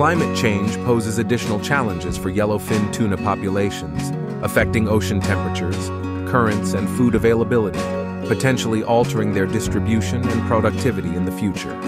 Climate change poses additional challenges for yellowfin tuna populations, affecting ocean temperatures, currents, and food availability, potentially altering their distribution and productivity in the future.